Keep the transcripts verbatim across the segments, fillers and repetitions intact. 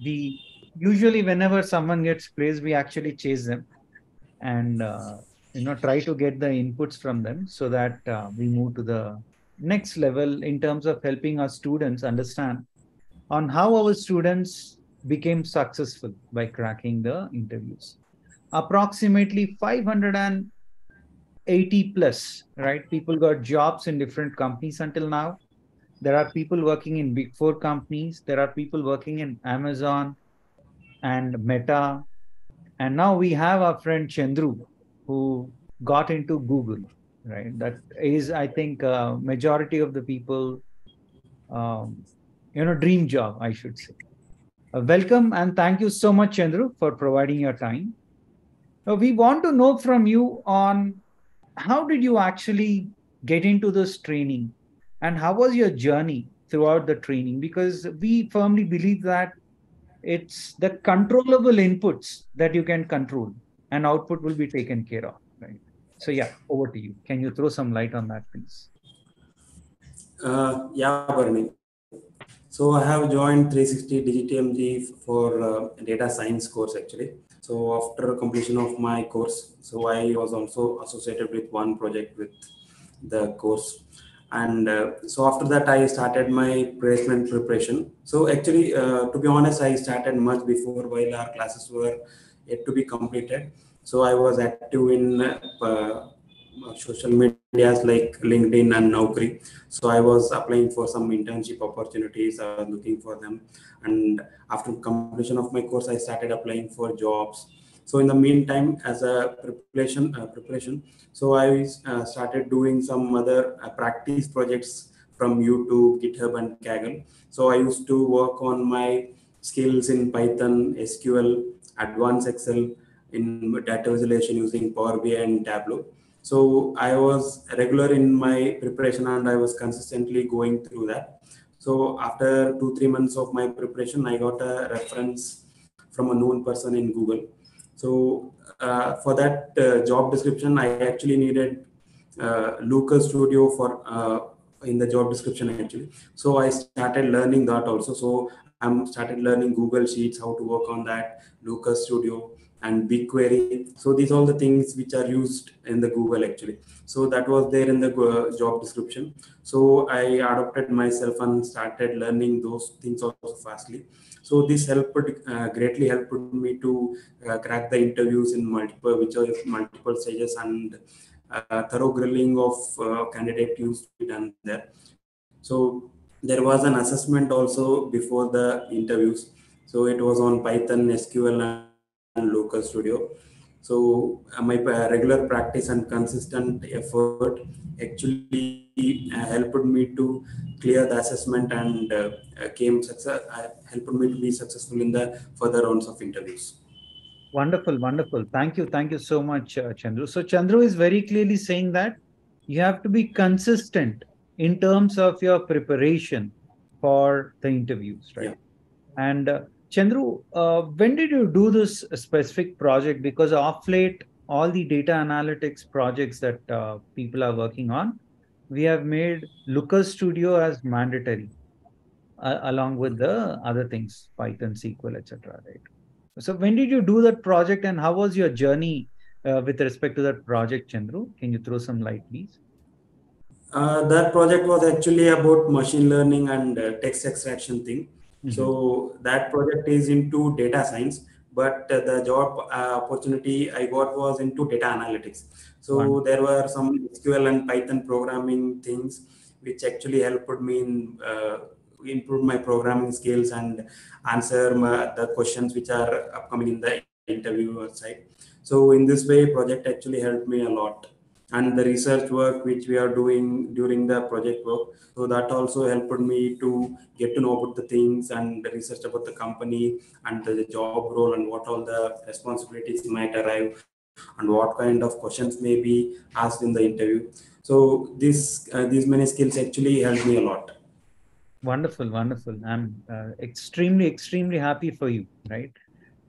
the usually whenever someone gets praise, we actually chase them and uh, you know try to get the inputs from them so that uh, we move to the next level in terms of helping our students understand on how our students became successful by cracking the interviews. Approximately five hundred eighty plus, right? People got jobs in different companies until now. There are people working in big four companies. There are people working in Amazon and Meta. And now we have our friend Chandru, who got into Google, right? That is, I think, uh, majority of the people, um, you know, dream job, I should say. Uh, welcome and thank you so much, Chandru, for providing your time. Uh, we want to know from you on how did you actually get into this training and how was your journey throughout the training? Because we firmly believe that it's the controllable inputs that you can control and output will be taken care of, right? So yeah, over to you. Can you throw some light on that, please? Uh, yeah, Varney. So I have joined three sixty DigiTMG for uh, data science course actually. So after completion of my course, so I was also associated with one project with the course. And uh, so after that, I started my placement preparation. So actually, uh, to be honest, I started much before while our classes were yet to be completed. So I was active in uh, social medias like LinkedIn and Naukri. So I was applying for some internship opportunities, uh, looking for them. And after completion of my course, I started applying for jobs. So in the meantime, as a preparation, uh, preparation, so I uh, started doing some other uh, practice projects from YouTube, GitHub, and Kaggle. So I used to work on my skills in Python, S Q L, advanced Excel, in data visualization using Power B I and Tableau. So I was regular in my preparation and I was consistently going through that. So after two, three months of my preparation, I got a reference from a known person in Google. So uh, for that uh, job description, I actually needed uh, Looker Studio for uh, in the job description actually. So I started learning that also. So I started learning Google Sheets, how to work on that, Looker Studio and BigQuery. So these are all the things which are used in the Google actually. So that was there in the uh, job description. So I adopted myself and started learning those things also fastly. So this helped uh, greatly helped me to uh, crack the interviews in multiple, which are multiple stages, and uh, thorough grilling of uh, candidate used to be done there. So there was an assessment also before the interviews. So it was on Python, S Q L, and Looker Studio. So uh, my uh, regular practice and consistent effort actually Uh, helped me to clear the assessment and uh, came success. Uh, helped me to be successful in the further rounds of interviews. Wonderful, wonderful. Thank you, thank you so much, uh, Chandru. So Chandru is very clearly saying that you have to be consistent in terms of your preparation for the interviews, right? Yeah. And uh, Chandru, uh, when did you do this specific project? Because off late, all the data analytics projects that uh, people are working on, we have made Looker Studio as mandatory uh, along with the other things, Python, S Q L, et cetera, right? So when did you do that project and how was your journey uh, with respect to that project, Chandru? Can you throw some light, please? Uh, that project was actually about machine learning and uh, text extraction thing. Mm-hmm. So that project is into data science, but uh, the job uh, opportunity I got was into data analytics. So Wonderful. There were some S Q L and Python programming things, which actually helped me in, uh, improve my programming skills and answer my, the questions which are upcoming in the interviewer side. So in this way, project actually helped me a lot. And the research work which we are doing during the project work, so that also helped me to get to know about the things and research about the company and the job role and what all the responsibilities might arrive and what kind of questions may be asked in the interview. So this uh, these many skills actually helped me a lot. Wonderful, wonderful. I'm uh, extremely, extremely happy for you, right?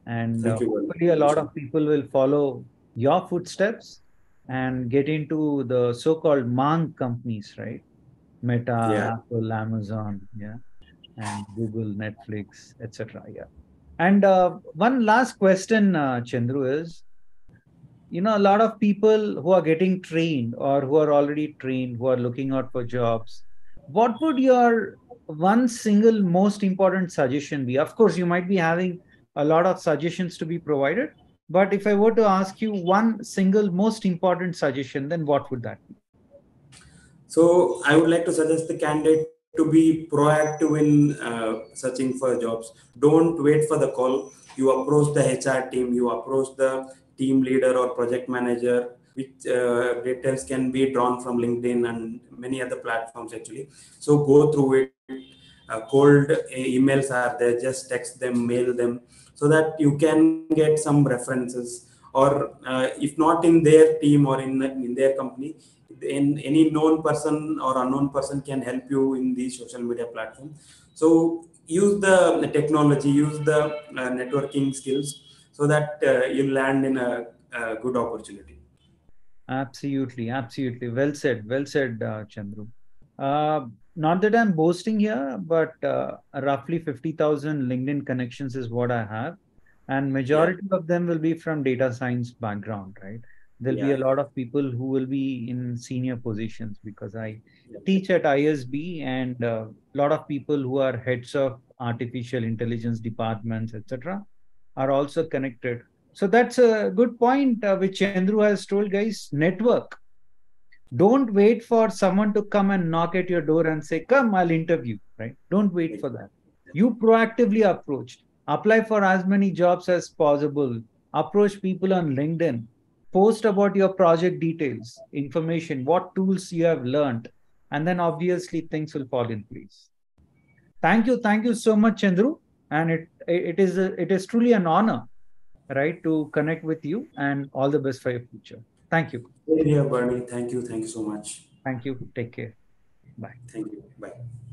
And uh, hopefully a lot of people will follow your footsteps and get into the so-called MANG companies, right? Meta, yeah. Apple, Amazon, yeah, and Google, Netflix, et cetera. Yeah. And uh, one last question, uh, Chandru, is, you know, a lot of people who are getting trained or who are already trained, who are looking out for jobs, what would your one single most important suggestion be? Of course, you might be having a lot of suggestions to be provided, but if I were to ask you one single most important suggestion, then what would that be? So I would like to suggest the candidate to be proactive in uh, searching for jobs. Don't wait for the call. You approach the H R team, you approach the team leader or project manager, which uh, details can be drawn from LinkedIn and many other platforms actually. So go through it. Uh, cold uh, emails are there, just text them, mail them, so that you can get some references. Or uh, if not in their team or in, in their company, in any known person or unknown person can help you in the social media platform. So use the technology, use the uh, networking skills so that uh, you land in a, a good opportunity. Absolutely, absolutely. Well said, well said, uh, Chandru. Uh, not that I'm boasting here, but uh, roughly fifty thousand LinkedIn connections is what I have. And majority yeah. of them will be from data science background, right? There'll yeah. be a lot of people who will be in senior positions because I yeah. teach at I S B, and a uh, lot of people who are heads of artificial intelligence departments, et cetera, are also connected. So that's a good point uh, which Chandru has told, guys. Network. Don't wait for someone to come and knock at your door and say, come, I'll interview, right? Don't wait for that. You proactively approach. Apply for as many jobs as possible. Approach people on LinkedIn. Post about your project details, information, what tools you have learned. And then obviously things will fall in place. Thank you. Thank you so much, Chandru. And it, it, is, a, it is truly an honor, right, to connect with you, and all the best for your future. Thank you. Yeah, Barney. Thank you. Thank you so much. Thank you. Take care. Bye. Thank you. Bye.